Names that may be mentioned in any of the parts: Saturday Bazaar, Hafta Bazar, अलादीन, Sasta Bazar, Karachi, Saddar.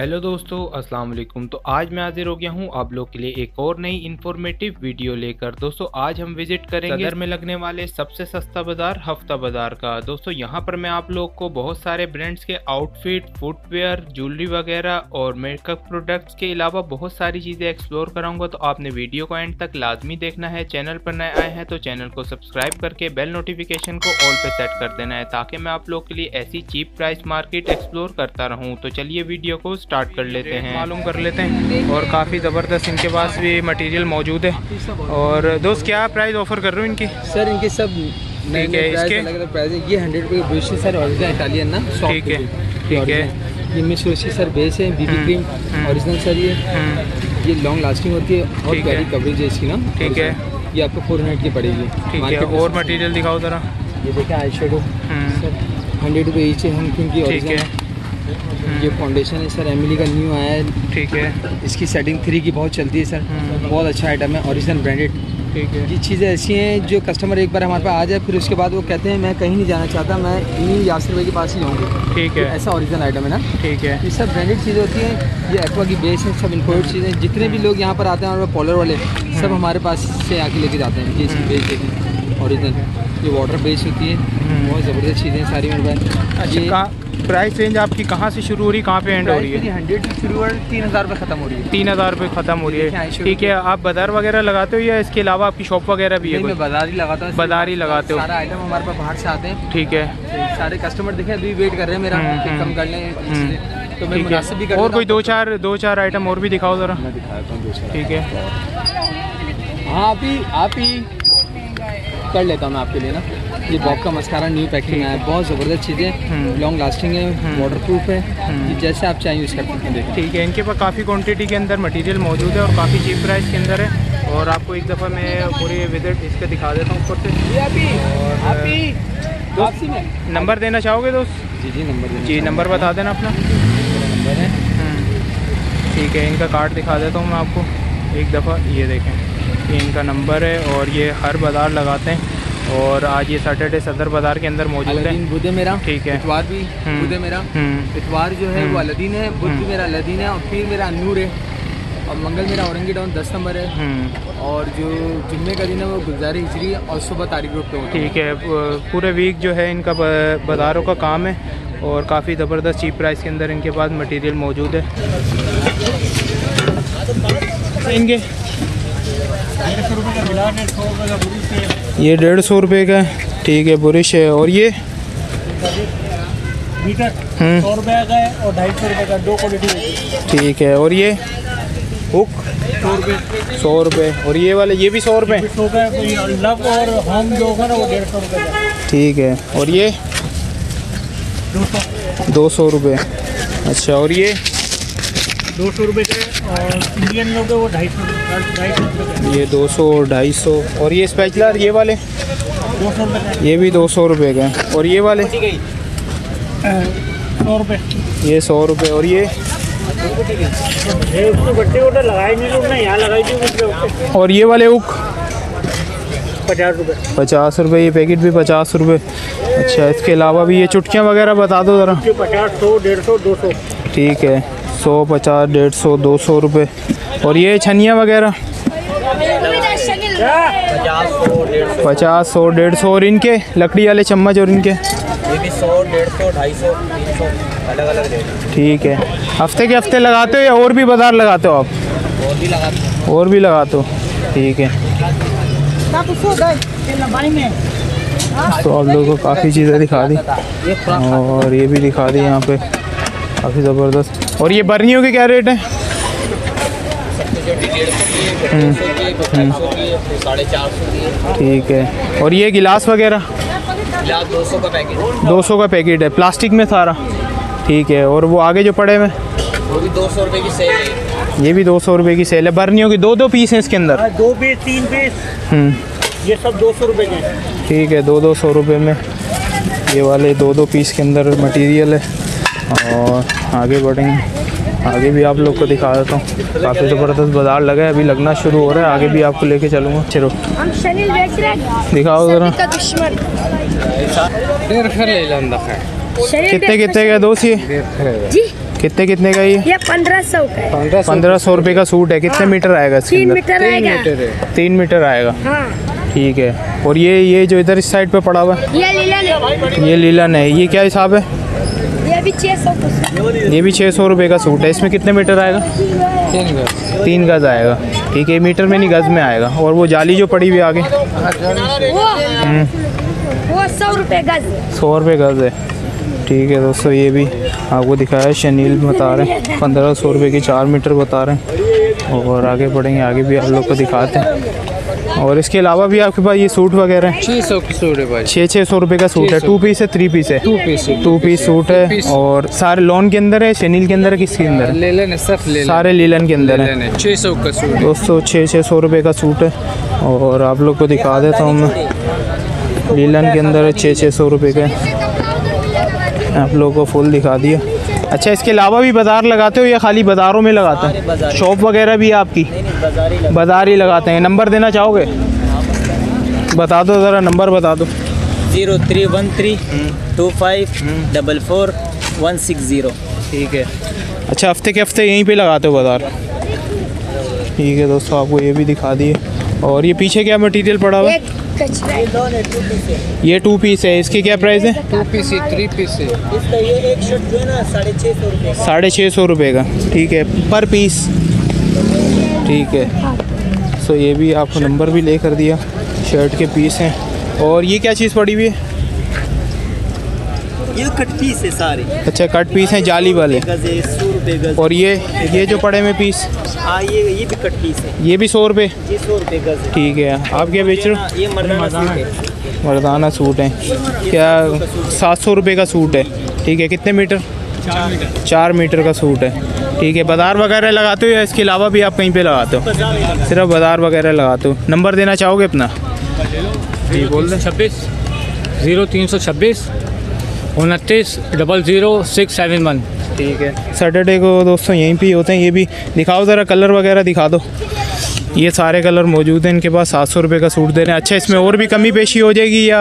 Hello दोस्तों, अस्सलाम वालेकुम। तो आज मैं हाजिर हो गया हूं आप लोग के लिए एक और नई इन्फॉर्मेटिव वीडियो लेकर। दोस्तों आज हम विजिट करेंगे सदर में लगने वाले सबसे सस्ता बाजार हफ्ता बाजार का। दोस्तों यहां पर मैं आप लोग को बहुत सारे ब्रांड्स के आउटफिट, फुटवेयर, ज्वेलरी वगैरह और मेकअप प्रोडक्ट्स के अलावा बहुत सारी चीजें एक्सप्लोर कराऊंगा। तो आपने वीडियो को एंड तक लाजमी देखना है। चैनल पर नए आए हैं तो चैनल को सब्सक्राइब करके बेल नोटिफिकेशन को ऑल पे सेट कर देना है ताकि मैं आप लोग के लिए ऐसी चीप प्राइस मार्केट एक्सप्लोर करता रहूँ। तो चलिए वीडियो को स्टार्ट कर लेते हैं, मालूम कर लेते हैं। और काफ़ी ज़बरदस्त इनके पास भी मटेरियल मौजूद है। और दोस्त क्या प्राइस ऑफ़र कर रहे हो इनकी? सर इनके सब ठीक है, इसके अलग प्राइस है। ये 100 रुपये बेस है सर, ओरिजिनल इटालियन ना, ठीक है ठीक है। इनमें सोशी सर बेस है, बीबी क्रीम ओरिजिनल सर। ये लॉन्ग लास्टिंग होती है और गहरी कवरेज है इसकी ना, ठीक है। ये आपको 400 की पड़ेगी, ठीक है। और मटीरियल दिखाओ ज़रा, ये देखिए आई शेडो सर 100 रुपये ईच है हम, क्योंकि ठीक है। ये फाउंडेशन है सर, एमिली का न्यू आया है, ठीक है। इसकी सेटिंग 3 की बहुत चलती है सर, बहुत अच्छा आइटम है, ओरिजिनल ब्रांडेड, ठीक है। ये चीज़ें ऐसी हैं जो कस्टमर एक बार हमारे पास आ जाए फिर उसके बाद वो कहते हैं मैं कहीं नहीं जाना चाहता, मैं इन्हीं यासिर भाई के पास ही जाऊँगी, ठीक है। ऐसा ओरिजिनल आइटम है ना, ठीक है। ये सब ब्रांडेड चीज़ें होती हैं, ये एक्वा की बेस है, सब इंपोर्टेड चीज़ें। जितने भी लोग यहाँ पर आते हैं और पॉलर वाले सब हमारे पास से आके लेके जाते हैं। ये इसकी बेस देखें ओरिजिनल, ये वाटर बेस होती है, बहुत ज़बरदस्त चीज़ें सारी मेरे पास। प्राइस रेंज आपकी कहाँ से शुरू हो रही है, कहाँ पे एंड हो रही है? 100 से शुरू और 3000 पे ख़त्म हो रही है, 3000 पे ख़त्म हो रही है, ठीक है। आप बाजार वगैरह लगाते हो या इसके अलावा आपकी शॉप वगैरह भी है? मैं बाजार ही लगाता हूँ, बाजार ही लगाते हो। सारा आइटम हमारे पास बाहर से आते हैं, ठीक है। सारे कस्टमर देखें अभी वेट कर रहे हैं मेरा, कम कर लें तो मैं मुनासिब भी कर लूं। और कोई दो चार आइटम और भी दिखाओ ज़रा, ठीक है। हाँ आप ही कर लेता हूँ मैं आपके लिए ना। ये बॉब का मस्कारा न्यू पैकिंग है, बहुत ज़बरदस्त चीज़ें, लॉन्ग लास्टिंग है, वाटरप्रूफ है, जैसे आप चाहिए यूज़ कर सकते हैं, ठीक है। इनके पास काफ़ी क्वांटिटी के अंदर मटेरियल मौजूद है और काफ़ी चीप प्राइस के अंदर है। और आपको एक दफ़ा मैं पूरी विजिट इसका दिखा देता हूँ ऊपर से। नंबर देना चाहोगे दोस्त? जी नंबर बता देना अपना, नंबर है, ठीक है। इनका कार्ड दिखा देता हूँ मैं आपको एक दफ़ा, ये देखें इनका नंबर है। और ये हर बाज़ार लगाते हैं और आज ये सैटरडे सदर बाजार के अंदर मौजूद है। बुध है मेरा, ठीक है। इतवार भी बुध है मेरा, इतवार जो है वो अलादीन है, बुध भी मेरा अलादीन है, और फिर मेरा अनूर है, और मंगल मेरा औरंगी डाउन 10 नंबर है, और जो जुम्मे का दिन है वो गुलजार हिजरी और सुबह तारीख रोड पे, ठीक है। पूरे वीक जो है इनका बाजारों का काम है और काफ़ी ज़बरदस्त चीप प्राइस के अंदर इनके पास मटीरियल मौजूद है। इनके ये 150 रुपये का है, ठीक है, बुरिश है। और ये मीटर 100 रुपये का है और 250 रुपये का, दो क्वालिटी, ठीक है। और ये हुक 100 रुपये, और ये वाले ये भी 100 रुपये, लव और होम जो है ना वो 150 रुपये का, ठीक है। और ये 200 रुपये, अच्छा। और ये 200 रुपये का और इंडियन लोग वो 250 रुपये, ये 200 250। और ये स्पैचुलर ये वाले 200 रुपये, ये भी 200 रुपये का। और ये वाले 100 रुपये, ये 100 रुपये। और ये वाले उक 50 रुपये, 50 रुपये, ये पैकेट भी 50 रुपये, अच्छा। इसके अलावा भी ये चुटकियाँ वगैरह बता दो ज़रा। 50 100 150 200, ठीक है, 100 50 150 200 रुपये। और ये छनिया वगैरह 50 100 150 150 150। और इनके लकड़ी वाले चम्मच और इनके ये भी 100 150 250 300 अलग अलग रेट, ठीक है। हफ्ते के हफ्ते लगाते हो या और भी बाजार लगाते हो आप? और भी लगाते हो, ठीक है। तो आप लोगों को काफ़ी चीज़ें दिखा दी और ये भी दिखा दी यहाँ पे, काफ़ी ज़बरदस्त। और ये बर्नियों के क्या रेट हैं? 450 ठीक है। और ये गिलास वगैरह 200 का पैकेट है, प्लास्टिक में सारा, ठीक है। और वो आगे जो पड़े में वो भी 200 रुपये की सेल है, ये भी 200 रुपये की सेल है। बर्नियों की दो पीस हैं इसके अंदर, 2 पीस 3 पीस, ये सब 200 रुपये के हैं, ठीक है। 200 रुपये में ये वाले 2 पीस के अंदर मटीरियल है। और आगे बढ़ेंगे, आगे भी आप लोग को दिखा देता हूँ। काफ़ी ज़बरदस्त बाजार लगा है, अभी लगना शुरू हो रहा है, आगे भी आपको लेके चलूँगा। चलो दिखाओ ज़रा, कितने का दोस्त ये? कितने कितने का ये 1500 का, 1500 रुपए का सूट है। कितने मीटर आएगा इसके अंदर? 3 मीटर आएगा। ठीक है। और ये जो इधर इस साइड पे पड़ा हुआ है ये लीलन है, ये क्या हिसाब है? ये भी 600 रुपए का सूट है। इसमें कितने मीटर आएगा? 3 गज आएगा। ठीक है, मीटर में नहीं गज में आएगा। और वो जाली जो पड़ी हुई आगे वो 100 रुपए गज है। ठीक है दोस्तों, ये भी आपको दिखाया शनील बता रहे हैं 1500 रुपए की 4 मीटर बता रहे हैं। और आगे बढ़ेंगे, आगे भी हम लोग को दिखाते हैं। और इसके अलावा भी आपके पास ये सूट वगैरह है 600 रुपए का सूट है। 2 पीस है, 3 पीस है? 2 पीस सूट है। और सारे लॉन के अंदर है, शनील के अंदर है, किसके अंदर? सारे लीलन के अंदर है। 600 का सूट दोस्तों, 600 रुपये का सूट है। और आप लोग को दिखा देता हूँ मैं, लीलन के अंदर है 600 रुपये का। आप लोगों को फुल दिखा दिया। अच्छा, इसके अलावा भी बाज़ार लगाते हो या खाली बाज़ारों में लगाते हैं? शॉप वगैरह भी है आपकी? बाज़ार ही लगाते हैं। नंबर देना चाहोगे? बता दो ज़रा, नंबर बता दो। 031325441160। ठीक है। अच्छा, हफ्ते के हफ्ते यहीं पे लगाते हो बाज़ार? ठीक है दोस्तों, आपको ये भी दिखा दिए। और ये पीछे क्या मटेरियल पड़ा हुआ है? ये 2 पीस है। इसकी क्या प्राइस है? 2 पीस, 3 पीस है। इसका ये एक शर्ट जो है ना 650 रुपये, 650 रुपये का। ठीक है, पर पीस। ठीक है। सो ये भी आपको नंबर भी लेकर दिया, शर्ट के पीस हैं। और ये क्या चीज़ पड़ी हुई है? ये कट पीस है सारे। अच्छा, कट पीस हैं जाली वाले। और ये जो पड़े में पीस? हाँ, ये भी कट पीस है। ये भी 100 रुपये? ये 100 रुपये गज। ठीक है। आप क्या बेच रहे हो? ये मर्दाना सूट है। क्या 700 रुपये का सूट है? ठीक है। कितने मीटर? 4 मीटर का सूट है। ठीक है। बाज़ार वगैरह लगाते हो या इसके अलावा भी आप कहीं पे लगाते हो? सिर्फ बाज़ार वगैरह लगाते हो। नंबर देना चाहोगे अपना? जी बोल दें। 26 0326 29 00 671। ठीक है। सैटरडे को दोस्तों यहीं पे होते हैं। ये भी दिखाओ ज़रा, कलर वगैरह दिखा दो। ये सारे कलर मौजूद हैं इनके पास। 700 रुपये का सूट दे रहे हैं। अच्छा, इसमें और भी कमी पेशी हो जाएगी या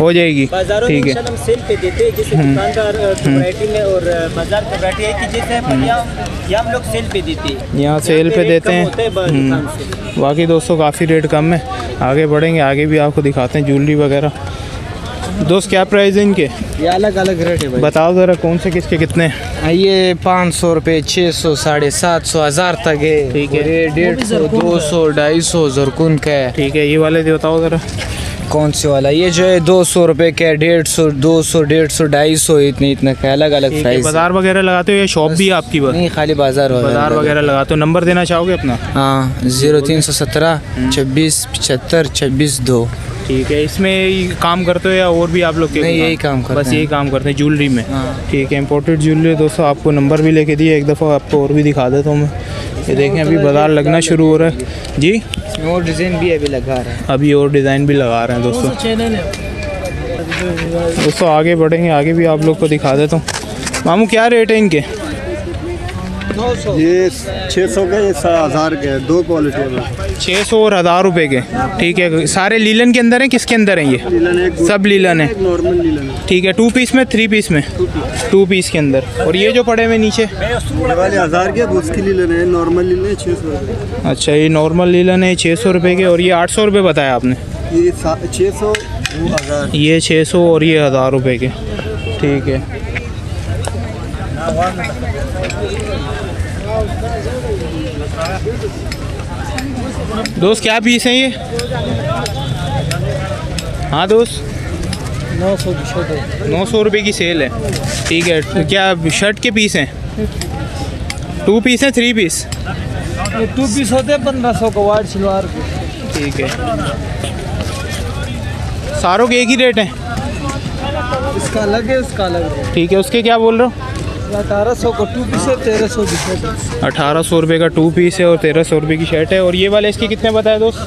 हो जाएगी? ठीक है। हम सेल पे देते हैं, जैसे दुकानदार की वैरायटी में और बाजार की वैरायटी है कि जैसे हम लोग सेल पे देते हैं, यहाँ सेल पे देते हैं। बाकी दोस्तों काफ़ी रेट कम है। आगे बढ़ेंगे, आगे भी आपको दिखाते हैं ज्वेलरी वगैरह। दोस्त क्या प्राइस है इनके? ये अलग अलग रेट है भाई। बताओ ज़रा कौन से किसके कितने? ये 500 रुपये, 600, 750, 1000 तक है। ठीक है। ये 150, 200, 250 जरकुन का है। ठीक है। ये वाले जो बताओ ज़रा कौन से वाला? ये जो है 200 रुपये का है, 150, 200, 150, 250 इतने का अलग अलग प्राइस। बाज़ार वगैरह लगाते हो या शॉप भी आपकी? नहीं, खाली बाज़ार वगैरह लगाते हो। नंबर देना चाहोगे अपना? हाँ, 0317 26 75 26 2। ठीक है। इसमें काम करते हो या और भी आप लोग? नहीं, यही काम करते हैं। बस यही काम करते हैं ज्वेलरी में। ठीक है। इम्पोर्टेड ज्वेलरी दोस्तों, आपको नंबर भी लेके दिए। एक दफ़ा आपको और भी दिखा देता हूँ मैं। ये देखें, अभी बाज़ार लगना शुरू हो रहा है जी। और डिज़ाइन भी अभी लगा रहे हैं, अभी और डिज़ाइन भी लगा रहे हैं दोस्तों। दोस्तों आगे बढ़ेंगे, आगे भी आप लोग को दिखा देता हूँ। मामू क्या रेट है इनके? ये 600 के, 1000 के, 2 क्वालिटी में। 600 और 1000 रुपए के। ठीक है। सारे लीलन के अंदर हैं? किसके अंदर हैं ये? लीलन है, सब लीलन है, नॉर्मल लीलन है। ठीक है। 2 पीस में, 3 पीस में? 2 पीस के अंदर। और ये जो पड़े हुए नीचे वाले 1000 के, उसकी लीलन है, नॉर्मल लीलन है 600। अच्छा, ये नॉर्मल लीलन है 600 रुपये के। और ये 800 रुपये बताया आपने? ये 600, 1000। ये 600 और ये 1000 रुपये के। ठीक है। दोस्त क्या पीस है ये? हाँ दोस्त, 900 रुपये की सेल है। ठीक है। क्या शर्ट के पीस हैं? 2 पीस हैं, 3 पीस? 2 पीस होते हैं 1500 का, वाइट सलवार। ठीक है। सारों के एक ही रेट है? इसका अलग है, उसका अलग है। ठीक है। उसके क्या बोल रहे हो? 1800 का 2 पीस है, 1300 की शर्ट। 1800 रुपये का 2 पीस है और 1300 रुपये की शर्ट है। और ये वाले इसके कितने बताए दोस्त?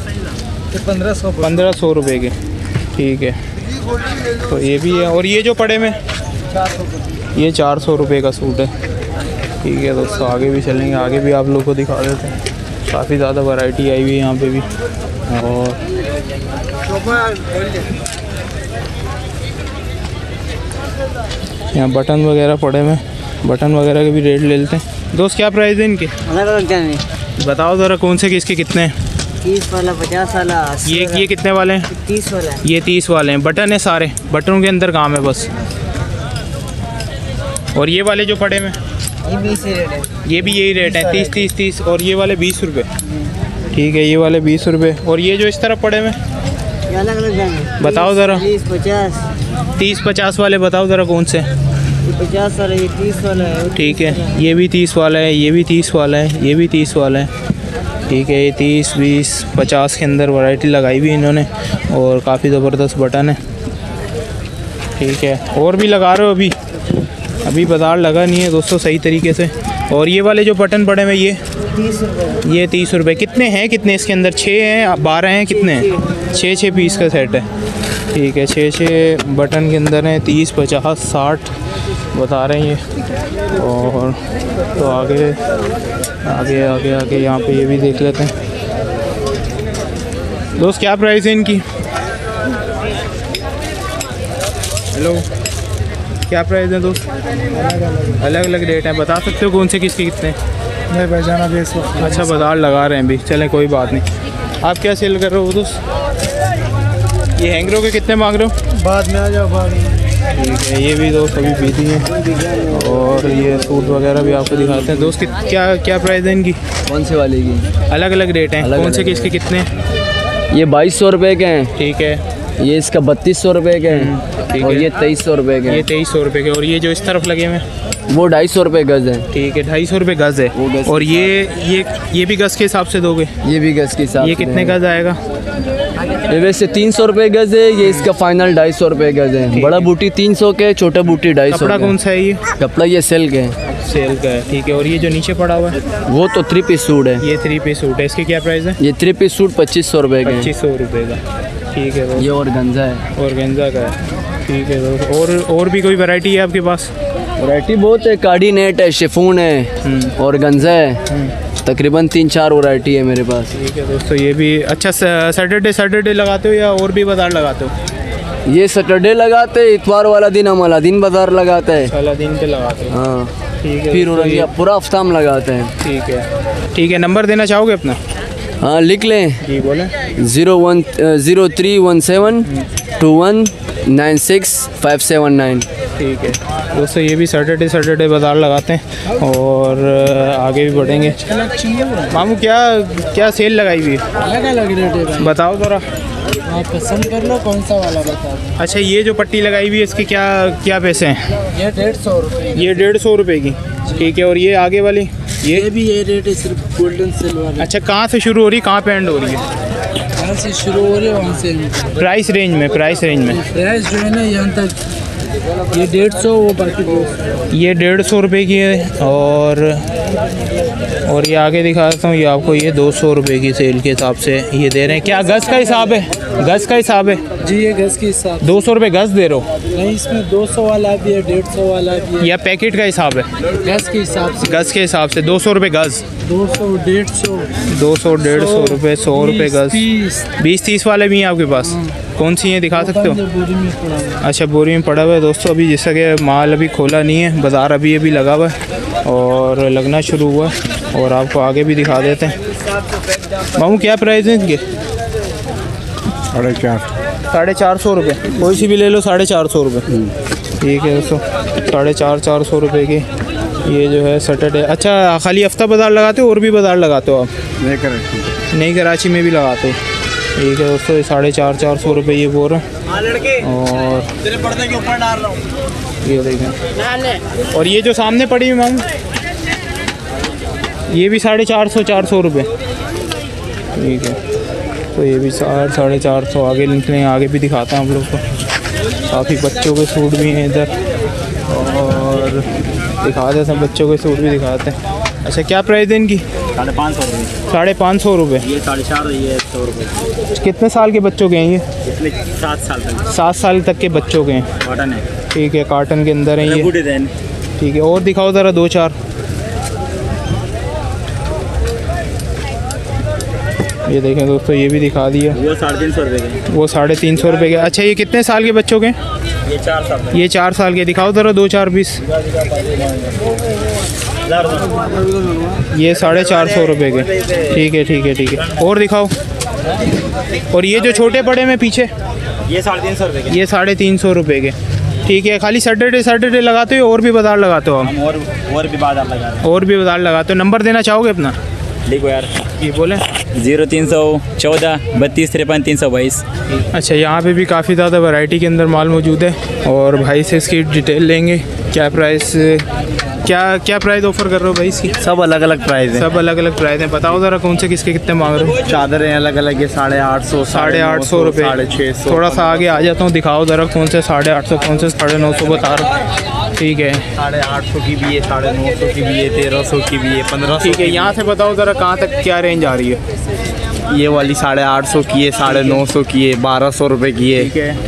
1500 रुपये के। ठीक है। तो ये भी है। और ये जो पड़े में? 400। ये 400 रुपये का सूट है। ठीक है दोस्तों, आगे भी चलेंगे, आगे भी आप लोग को दिखा देते हैं। काफ़ी ज़्यादा वैरायटी आई हुई है यहाँ पे भी। और यहाँ बटन वगैरह पड़े हुए हैं। बटन वगैरह के भी रेट ले लेते हैं। दोस्त क्या प्राइस है इनके? बताओ ज़रा कौन से किसके कितने हैं? 30 वाला, 50 वाला, ये कितने वाले हैं? 30 वाला है। ये 30 वाले हैं। बटन है सारे, बटनों के अंदर काम है बस। और ये वाले जो पड़े में ये 20 रेट है, ये भी यही रेट है 30 30 30। और ये वाले 20 रुपये, ठीक है, ये वाले 20 रुपये। और ये जो इस तरह पड़े में अलग अलग हैं, बताओ ज़रा। 30 50 वाले बताओ ज़रा कौन से? 50 वाला, ये 30 वाला है, ठीक है, ये भी 30 वाला है, ये भी 30 वाला है, ये भी 30 वाला है, ठीक है। ये 30 20 50 के अंदर वैरायटी लगाई हुई इन्होंने और काफ़ी ज़बरदस्त बटन है, ठीक है। और भी लगा रहे हो अभी? अभी बाज़ार लगा नहीं है दोस्तों सही तरीके से। और ये वाले जो बटन पड़े हैं ये 30 रुपये, ये 30 रुपये। कितने हैं, कितने इसके अंदर? 6 हैं 12 हैं, कितने हैं? 6 पीस का सेट है, ठीक है। 6 बटन के अंदर हैं, 30 50 60 बता रहे हैं ये। और तो आगे आगे आगे आगे यहाँ पे ये भी देख लेते हैं। दोस्त क्या प्राइस है इनकी? हेलो, क्या प्राइस है दोस्त? अलग अलग रेट हैं, बता सकते हो कौन से किसके कितने? नहीं भाई जाना भी इस वक्त। अच्छा, बाज़ार लगा रहे हैं अभी, चलें कोई बात नहीं। आप क्या सेल कर रहे हो दोस्त? ये हैंगरों के कितने मांग रहे हो? बाद में आ जाओ, बाद में, ठीक है। ये भी दोस्त अभी पीती हैं। और ये सूट वगैरह भी आपको दिखाते हैं। दोस्त क्या क्या प्राइस है इनकी? कौन से वाले की? अलग अलग रेट हैं, कौन से किसके कितने? ये 2200 रुपये के हैं, ठीक है। ये इसका 3200 रुपये के हैं। और ये 2300 रुपये के, ये 2300 रुपये के। और ये जो इस तरफ लगे हुए हैं वो 250 रुपये गज़ है, ठीक है, 250 रुपये गज़ है। और ये भी गज़ के हिसाब से दोगे? ये भी गज़ के हिसाब। ये कितने गज़ आएगा? ये वैसे 300 रुपये गज़ है, ये इसका फाइनल 250 रुपये गज़ है। बड़ा बूटी 300 के, छोटा बूटी 250। कपड़ा कौन सा है ये? कपड़ा ये सेल का है, सेल का है, ठीक है। और ये जो नीचे पड़ा हुआ है वो तो 3 पीस सूट है, ये 3 पीस सूट है। इसकी क्या प्राइस है? ये 3 पीस सूट 2500 रुपये का, 2500 रुपये का, ठीक है। ये ऑर्गेन्जा है, ऑर्गेन्जा का है, ठीक है। और भी कोई वैरायटी है आपके पास? वैरायटी बहुत है, कार्डी नेट है, शिफोन है, ऑर्गेन्जा है, तकरीबन 3-4 वैरायटी है मेरे पास, ठीक है दोस्तों। ये भी अच्छा। सैटरडे लगाते हो या और भी बाज़ार लगाते हो? ये सैटरडे लगाते हैं, इतवार वाला दिन हम अलादीन बाज़ार लगाते हैं, अलादीन पे लगाते हैं, हाँ, ठीक है। फिर उन्होंने पूरा हफ्ता हम लगाते हैं, ठीक है, ठीक है। नंबर देना चाहोगे अपना? हाँ, लिख लें जी, बोले 0103172196579, ठीक है दोस्तों। ये भी सैटरडे बाज़ार लगाते हैं और आगे भी बढ़ेंगे। मामू क्या क्या सेल लगाई हुई है? अलग अलग रेट है, बताओ ज़रा, आप पसंद कर लो कौन सा वाला बताओ। अच्छा, ये जो पट्टी लगाई हुई है इसके क्या क्या पैसे हैं? ये 150 रुपये, ये 150 रुपये की, ठीक है। और ये आगे वाली ये भी ये रेट है, सिर्फ गोल्डन सिल्वर। अच्छा, कहाँ से शुरू हो रही है, कहाँ पे एंड हो रही है? कहाँ से शुरू हो रही है वहाँ से, प्राइस रेंज में? प्राइस जो है ना यहाँ तक, ये 150, वो बाकी ये 150 रुपये की है। और ये आगे दिखाता हूँ, ये आपको ये 200 रुपये की सेल के हिसाब से ये दे रहे हैं। क्या गज़ का हिसाब है? गज़ का हिसाब है जी, ये गज़ के हिसाब। 200 रुपये गज़ दे रहे हो? नहीं, इसमें 200 वाला भी है, 150 वाला भी है। या पैकेट का हिसाब है? गज़ के हिसाब से, गज़ के हिसाब से 200 रुपये गज़, 200 150 200 150 रुपये, 100 रुपये गज़। 20-30 वाले भी हैं आपके पास? कौन सी हैं दिखा सकते हो? अच्छा, बोरी में पड़ा हुआ है दोस्तों अभी, जैसा कि माल अभी खोला नहीं है, बाज़ार अभी लगा हुआ है और लगना शुरू हुआ। और आपको आगे भी दिखा देते हैं। मामू क्या प्राइस है इनके? 450 रुपये, कोई सी भी ले लो, 450 रुपये, ठीक है दोस्तों। 450 रुपये की ये जो है सैटरडे। अच्छा, खाली हफ्ता बाज़ार लगाते हो और भी बाज़ार लगाते हो आप? नहीं, कराची में भी लगाते हो, ठीक है दोस्तों। 450 रुपये ये बोल रहा है। और पर्दे के ऊपर डाल रहा हूँ, ये देखें। और ये जो सामने पड़ी है मैम, ये भी 450 रुपये, ठीक है। तो ये भी 450। आगे निकलें, आगे भी दिखाता हूँ आप लोग को। काफ़ी बच्चों के सूट भी हैं इधर, और दिखा देते हैं, बच्चों के सूट भी दिखाते हैं। अच्छा, क्या प्राइस है इनकी? 550 रुपये, 550 रुपये, ये 450, ये 100 रुपये। कितने साल के बच्चों के हैं ये? 7 साल तक, 7 साल तक के बच्चों के हैं। कॉटन है, ठीक है, कॉटन के अंदर है ये, डिज़ाइन, ठीक है। और दिखाओ ज़रा 2-4, ये देखें दोस्तों, ये भी दिखा दिया। वो 350 रुपये के, वो 350 रुपये के। अच्छा, ये कितने साल के बच्चों के? ये 4 साल के दिखाओ जरा, 2 4 पीस। ये 450 रुपये के, ठीक है ठीक है ठीक है। और दिखाओ, और ये जो छोटे पड़े में पीछे, ये 350 रुपये के, ये 350 रुपये के, ठीक है। खाली सैटरडे सैटरडे लगाते हो और भी बाज़ार लगाते हो आप? और भी बाज़ार लगाते हो। नंबर देना चाहोगे अपना? देखो यार ये बोले 0314 325322। अच्छा, यहाँ पे भी काफ़ी ज़्यादा वैरायटी के अंदर माल मौजूद है और भाई से इसकी डिटेल लेंगे। क्या प्राइस, क्या प्राइस ऑफ़र कर रहे हो भाई इसकी? सब अलग अलग प्राइस है, सब अलग अलग प्राइस हैं। बताओ ज़रा कौन से किसके कितने मांग रहे हो? चादरें अलग अलग है, 850 850 रुपये, 650। थोड़ा सा आगे आ जाता हूँ, दिखाओ ज़रा कौन से 850, कौन से 950 बता रहा हूँ। ठीक है, 850 की भी है, 950 की भी है, 1300 की भी है, 1500। ठीक है, यहाँ से बताओ ज़रा कहाँ तक क्या रेंज आ रही है? ये वाली 850 की है, 950 की है, 1200 रुपये की है,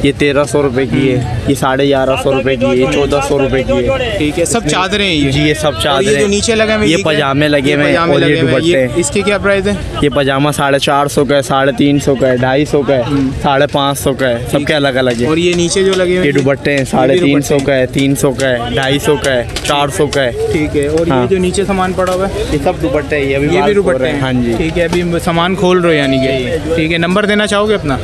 ये 1300 रुपये की है, ये 1150 रुपये की है, ये 1400 रुपये की है। ठीक है, सब चादरें हैं ये जी, ये सब चादरें जो नीचे लगे हुए, ये पजामे लगे हुए। इसकी क्या प्राइस है? ये पजामा 450 का है, 350 का है, 250 का है, 550 का है, सबके अलग अलग है। और ये नीचे जो लगे हुए ये दुपट्टे हैं, 350 का है, 300 का है, 250 का है, 400 का है। ठीक है, और ये जो नीचे सामान पड़ा हुआ है ये सब दुपट्टे है, ये भी दुपट्टे हैं। हाँ जी, ठीक है, अभी सामान खोल रहे हो यानी कि। ठीक है, नंबर देना चाहोगे अपना?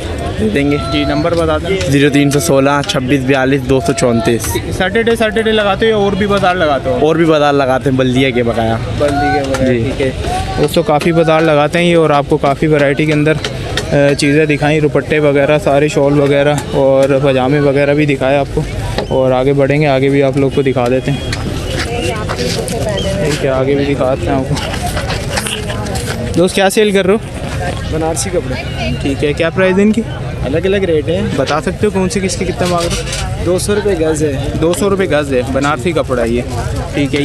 देंगे जी, नंबर बता दें। 0316 2642 234। सैटरडे सैटरडे लगाते हो और भी बाज़ार लगाते हो? और भी बाज़ार लगाते हैं, बल्दिया के बकाया, बल्दिया के बकाया। ठीक है दोस्तों, काफ़ी बाज़ार लगाते हैं ये और आपको काफ़ी वैरायटी के अंदर चीज़ें दिखाई, दुपट्टे वगैरह सारे, शॉल वगैरह और पजामे वगैरह भी दिखाए आपको। और आगे बढ़ेंगे, आगे भी आप लोग को दिखा देते हैं। ठीक है, आगे भी दिखाते हैं आपको। दोस्त क्या सेल कर रहे हो? बनारसी कपड़े। ठीक है, क्या प्राइस है इनकी? अलग अलग रेट है, बता सकते हो कौन से किसके कितना मांग रहे हो? 200 रुपये गज़ है, 200 रुपये गज़ है, बनारसी कपड़ा ये। ठीक है,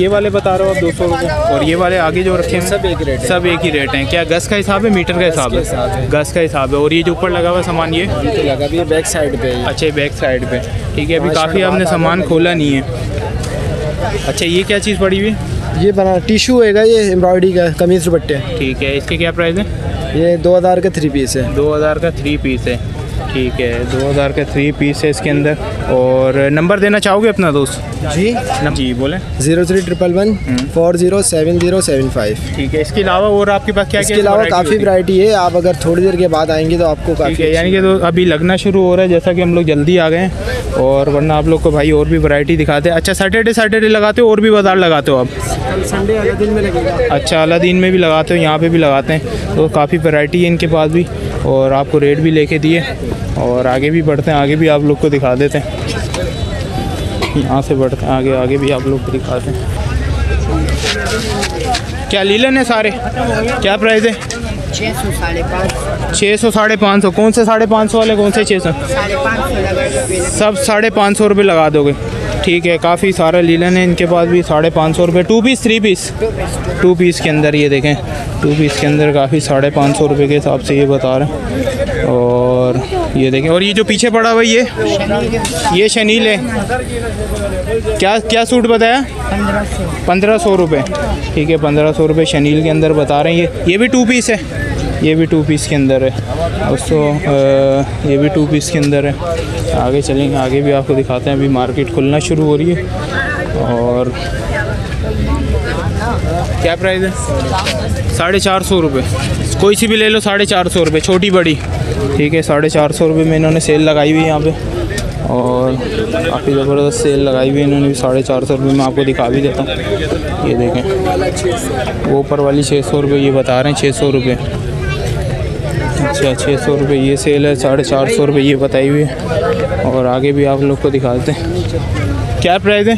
ये वाले बता रहे हो आप 200 रुपये, और ये वाले आगे जो रखे हैं सब एक रेट है? सब एक ही रेट हैं। क्या गज़ का हिसाब है, मीटर का हिसाब है? गज़ का हिसाब है। और ये जो ऊपर लगा हुआ सामान ये तो लगा भी है बैक साइड पर? अच्छा, बैक साइड पर। ठीक है, अभी काफ़ी आपने सामान खोला नहीं है। अच्छा, ये क्या चीज़ पड़ी हुई? ये बना टिशू होगा, ये एम्ब्रॉयडरी का कमीज़ दुपट्टे। ठीक है, इसके क्या प्राइस है? ये 2000 का 3 पीस है, 2000 का 3 पीस है। ठीक है, 2000 का 3 पीस है इसके अंदर। और नंबर देना चाहोगे अपना दोस्त जी? जी बोले 0311 407075। ठीक है, इसके अलावा और आपके पास क्या? इसके अलावा काफ़ी वैरायटी है, आप अगर थोड़ी देर के बाद आएंगे तो आपको काफ़ी यानी कि तो अभी लगना शुरू हो रहा है, जैसा कि हम लोग जल्दी आ गए हैं, और वरना आप लोग को भाई और भी वैरायटी दिखाते हैं। अच्छा, सैटरडे सैटरडे लगाते हो और भी बाज़ार लगाते हो आप? संडे अलादीन में लगेगा। अच्छा, अलादीन में भी लगाते हो, यहाँ पर भी लगाते हैं, तो काफ़ी वैरायटी है इनके पास भी, और आपको रेट भी लेके दिए। और आगे भी बढ़ते हैं, आगे भी आप लोग को दिखा देते हैं। यहाँ से बढ़ते हैं आगे, आगे भी आप लोग को दिखाते हैं। क्या लीलन है सारे? क्या प्राइस है? 600 साढ़े 500। कौन से 550 वाले, कौन से 600? 550। सब 550 रुपये लगा दोगे? ठीक है, काफ़ी सारा लीलन है इनके पास भी, 550 रुपये। 2 पीस 3 पीस 2 पीस के अंदर ये देखें, 2 पीस के अंदर काफ़ी 550 रुपये के हिसाब से ये बता रहे हैं। और ये देखें, और ये जो पीछे पड़ा हुआ ये शनील है। क्या क्या सूट बताया? 1500 रुपये। ठीक है, 1500 रुपये शनील के अंदर बता रहे हैं। ये भी 2 पीस है, ये भी 2 पीस के अंदर है। उसको ये भी 2 पीस के अंदर है। आगे चलेंगे, आगे भी आपको दिखाते हैं। अभी मार्केट खुलना शुरू हो रही है। और क्या प्राइस है? 450 रुपये। कोई सी भी ले लो, 450 रुपये, छोटी बड़ी। ठीक है, 450 रुपये में इन्होंने सेल लगाई हुई है यहाँ पे, और काफ़ी ज़बरदस्त सेल लगाई हुई है इन्होंने भी। 450 रुपये में आपको दिखा भी देता हूँ। ये देखें, वो ऊपर वाली 600 रुपये ये बता रहे हैं, 600 रुपये। अच्छा, 600 रुपये ये सेल है, 450 रुपये ये बताई हुई है। और आगे भी आप लोग को दिखाते हैं। क्या प्राइस है?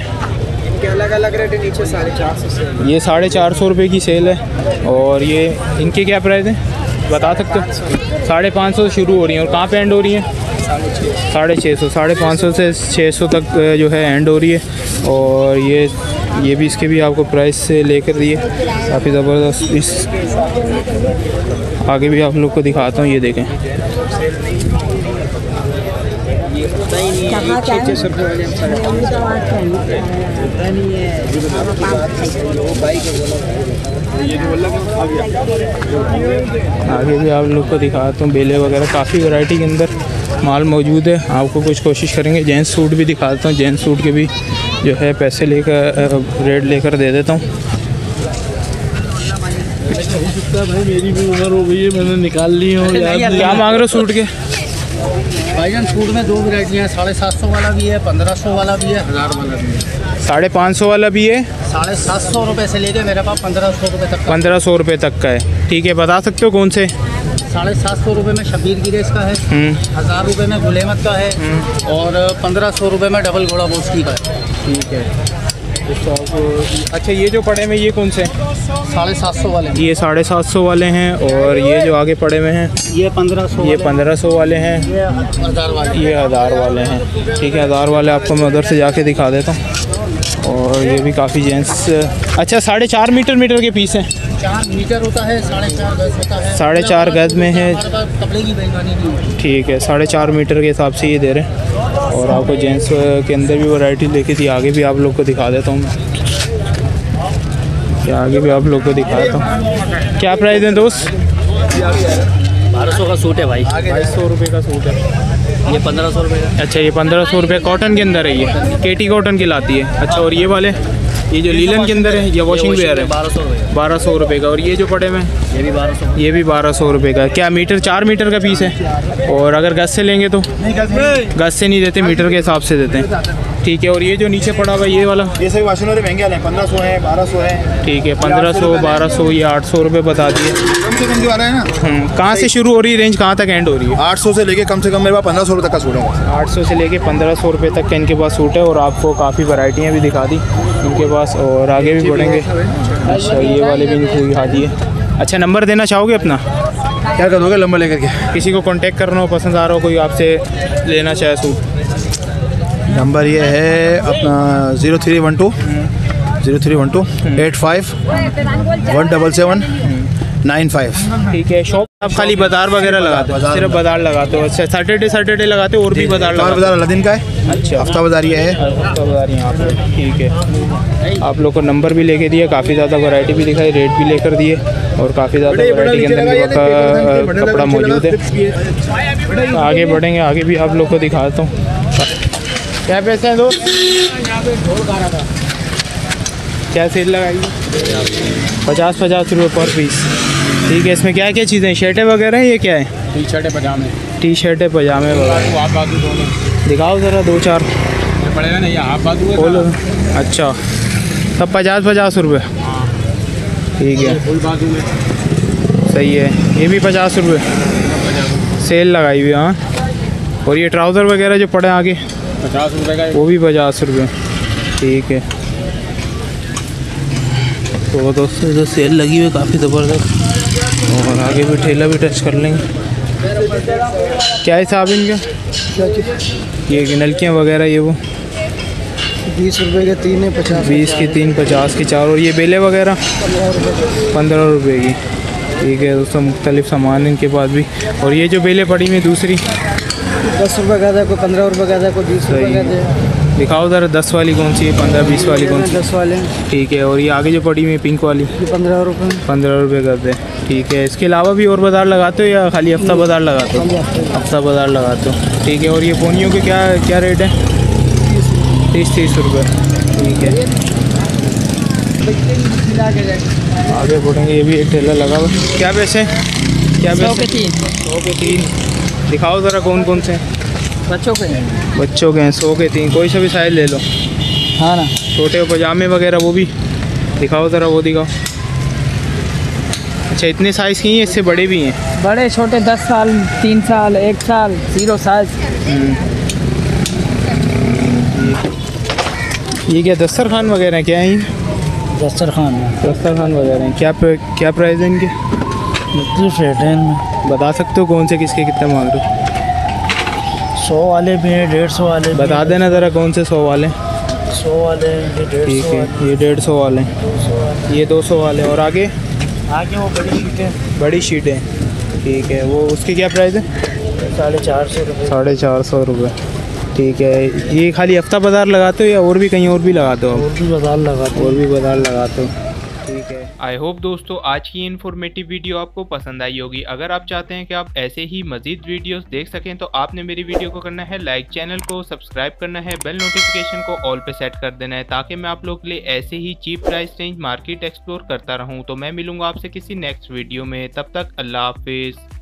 अलग अलग रेट है, नीचे 450 ये 450 रुपये की सेल है। और ये इनके क्या प्राइस है बता सकते हो? 550 शुरू हो रही हैं और कहाँ पे एंड हो रही हैं? 650। 550 से 600 तक जो है एंड हो रही है। और ये भी, इसके भी आपको प्राइस से लेकर दिए, काफ़ी ज़बरदस्त। इस आगे भी आप लोग को दिखाता हूँ। ये देखें, आगे भी आप लोग को दिखाता हूँ। बेले वगैरह काफ़ी वैरायटी के अंदर माल मौजूद है। आपको कुछ कोशिश करेंगे, जेंट्स सूट भी दिखाता हूँ, जेंट्स सूट के भी जो है पैसे लेकर रेट लेकर दे देता हूँ। मेरी भी उम्र हो गई है, मैंने निकाल ली है। क्या मांग रहे हो सूट के? भाईजान सूट में दो वैरायटियाँ, 750 वाला भी है, 1500 वाला भी है, 1000 वाला भी है। 550 वाला भी है, 750 रुपये से लेके मेरे पास 1500 रुपये तक, 1500 रुपये तक का है। ठीक है, बता सकते हो कौन से? 750 रुपये में शबीर की रेस का है, 1000 रुपये में गुलेमत का है, और 1500 रुपये में डबल घोड़ा बोस्की का है। ठीक है। अच्छा, ये जो पड़े में ये कौन से? 750 वाले हैं। ये 750 वाले हैं, और ये जो आगे पड़े में हैं ये 1500, ये 1500 वाले हैं, ये 1000 वाले हैं। ठीक है, 1000 वाले आपको मैं उधर से जाके दिखा देता हूँ। और ये भी काफ़ी जेंट्स। अच्छा, 4.5 मीटर के पीस हैं। 4 मीटर होता है, 4.5 गज होता है, 4.5 गज में है। कपड़े की बेईमानी नहीं। ठीक है, 4.5 मीटर के हिसाब से ये दे रहे हैं। और आपको जेंट्स के अंदर भी वैरायटी देखी थी, आगे भी आप लोग को दिखा देता हूँ मैं, आगे भी आप लोग को दिखाता हूँ। क्या प्राइस है दोस्त? 1200 का सूट है भाई, 2200 रुपये का सूट है, ये 1500 रुपये का। अच्छा, ये 1500 रुपये कॉटन के अंदर है, ये केटी कॉटन की लाती है। अच्छा, और ये वाले, ये जो लीलन के अंदर है, ये वॉशिंग वेयर है, 1200 रुपये का। और ये जो पड़े में, ये भी 1200, ये भी 1200 रुपये का। क्या मीटर? 4 मीटर का पीस है। और अगर गज से लेंगे तो गज से नहीं देते, मीटर के हिसाब से देते हैं। ठीक है। और ये जो नीचे पड़ा हुआ ये वाला, ये सभी वाशिंग वाले महंगे वाले हैं, 1500 है, 1200 है। ठीक है, 1500, 1200, ये 800 रुपये बता दिए। कहाँ से शुरू हो रही है रेंज, कहाँ तक एंड हो रही है? 800 से लेके कम से कम मेरे पास 1500 रुपये तक का सूट है, 800 से लेके 1500 रुपये तक का इनके पास सूट है। और आपको काफ़ी वैरायटियाँ भी दिखा दी इनके पास, और आगे भी बढ़ेंगे। अच्छा, ये वाले भी इनको दिखा दिए। अच्छा, नंबर देना चाहोगे अपना? क्या कर दोगे नंबर लेकर के? किसी को कांटेक्ट करना हो, पसंद आ रहा हो, कोई आपसे लेना चाहे सूट? नंबर ये है अपना 0312 032 85 177 95। ठीक है। शॉप आप खाली बाजार वगैरह लगाते हो? सिर्फ बाजार लगाते हो। अच्छा, सैटरडे लगाते हो और भी बाजार लगाते हो? बाजार अलादीन का है। अच्छा, हफ्ता बाजार ये है, हफ्ता बाजार यहाँ पे। ठीक है, आप लोग को नंबर भी लेके दिए, काफ़ी ज़्यादा वैरायटी भी दिखाई, रेट भी लेकर दिए, और काफ़ी ज़्यादा वैरायटी के अंदर कपड़ा मौजूद है। आगे बढ़ेंगे, आगे भी आप लोग को दिखाता हूँ। क्या पैसे हैं दोस्त? क्या सेल लगाइए? 50-50 रुपये पर पीस। ठीक है, इसमें क्या क्या चीज़ें हैं? शर्टें वगैरह हैं, ये क्या है? टी शर्टें पजामे वगैरह। हाफ बाजू दोनों दिखाओ ज़रा, 2-4 पड़ेगा ना, ये हाफ बाजू बोलो। अच्छा, सब 50-50 रुपये। ठीक है, सही है। ये भी 50 रुपये सेल लगाई हुई। हाँ, और ये ट्राउज़र वगैरह जो पड़े आगे 50 रुपये का, वो भी 50 रुपये। ठीक है। तो दोस्तों, जो सेल लगी हुई काफ़ी ज़बरदस्त, और आगे भी ठेला भी टच कर लेंगे। क्या हिसाब इनका? ये नलकियाँ वगैरह ये वो 20 रुपये के 3 है, 50 की 3, 50 की 4, और ये बेले वगैरह 15 रुपये की। ठीक है दोस्तों, मुख्तलिफ सामान इनके पास भी। और ये जो बेले पड़ी में दूसरी 10 रुपये का था, कोई 15 रुपये का था, कोई 20 रुपये का था। दिखाओ ज़रा 10 वाली कौन सी है, 15-20 वाली कौन सी? 10 वाले। ठीक है। और ये आगे जो पड़ी हुई पिंक वाली 15 रुपये, 15 रुपये का दे। ठीक है। इसके अलावा भी और बाज़ार लगाते हो या खाली हफ्ता बाज़ार लगाते हो? हफ्ता बाज़ार लगाते हो। ठीक है। और ये पोनियों के क्या क्या रेट है? 30-30 रुपये। ठीक है, आगे बढ़ेंगे। ये भी एक ठेला लगा हुआ। क्या पैसे? 100 के 3 दिखाओ ज़रा, कौन कौन से? बच्चों के हैं 100 के 3, कोई सा भी साइज़ ले लो। हाँ ना, छोटे पजामे वगैरह वो भी दिखाओ ज़रा, वो दिखाओ। अच्छा, इतने साइज़ के हैं? इससे बड़े भी हैं? बड़े छोटे 10 साल, 3 साल, 1 साल, 0 साइज़। ये क्या दस्तरखान वगैरह क्या है? दस्तरखान वगैरह हैं। क्या प्राइस है इनके? इनमें बता सकते हो कौन से किसके कितने मांग रहे हो? 100 वाले भी हैं, 150 वाले। बता देना ज़रा कौन से 100 वाले? 100 वाले। ठीक है, ये 150 वाले, ये 200 वाले, और आगे वो बड़ी शीटें। ठीक है, वो उसकी क्या प्राइस है? 450 रुपये, 450 रुपये। ठीक है। ये खाली हफ्ता बाज़ार लगाते हो या और भी कहीं और भी लगाते हो? और भी बाज़ार लगाते हो। ठीक है। आई होप दोस्तों आज की इन्फॉर्मेटिव वीडियो आपको पसंद आई होगी। अगर आप चाहते हैं कि आप ऐसे ही मजीद वीडियोस देख सकें तो आपने मेरी वीडियो को करना है लाइक, चैनल को सब्सक्राइब करना है, बेल नोटिफिकेशन को ऑल पे सेट कर देना है ताकि मैं आप लोग के लिए ऐसे ही cheap price range market explore करता रहूँ। तो मैं मिलूंगा आपसे किसी नेक्स्ट वीडियो में, तब तक अल्लाह हाफिज़।